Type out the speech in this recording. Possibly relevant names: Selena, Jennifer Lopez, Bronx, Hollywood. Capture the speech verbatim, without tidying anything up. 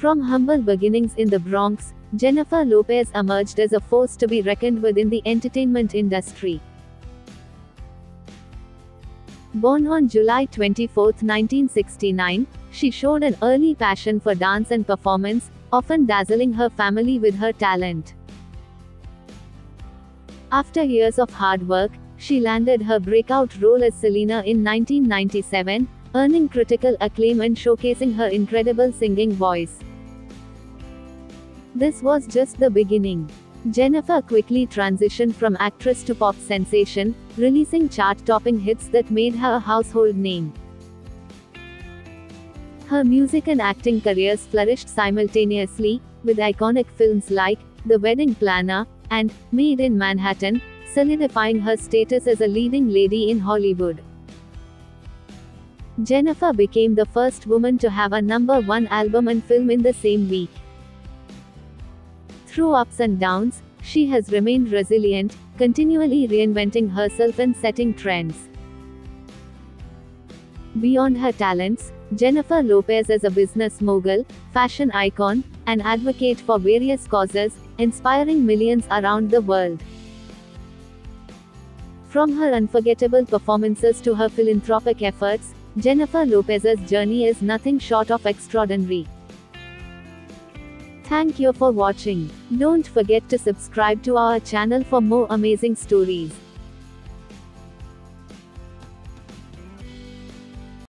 From humble beginnings in the Bronx, Jennifer Lopez emerged as a force to be reckoned with in the entertainment industry. Born on July twenty-fourth, nineteen sixty-nine, she showed an early passion for dance and performance, often dazzling her family with her talent. After years of hard work, she landed her breakout role as Selena in nineteen ninety-seven, earning critical acclaim and showcasing her incredible singing voice. This was just the beginning. Jennifer quickly transitioned from actress to pop sensation, releasing chart-topping hits that made her a household name. Her music and acting careers flourished simultaneously, with iconic films like The Wedding Planner and Made in Manhattan, solidifying her status as a leading lady in Hollywood. Jennifer became the first woman to have a number one album and film in the same week. Through ups and downs, she has remained resilient, continually reinventing herself and setting trends. Beyond her talents, Jennifer Lopez is a business mogul, fashion icon, and advocate for various causes, inspiring millions around the world. From her unforgettable performances to her philanthropic efforts, Jennifer Lopez's journey is nothing short of extraordinary. Thank you for watching. Don't forget to subscribe to our channel for more amazing stories.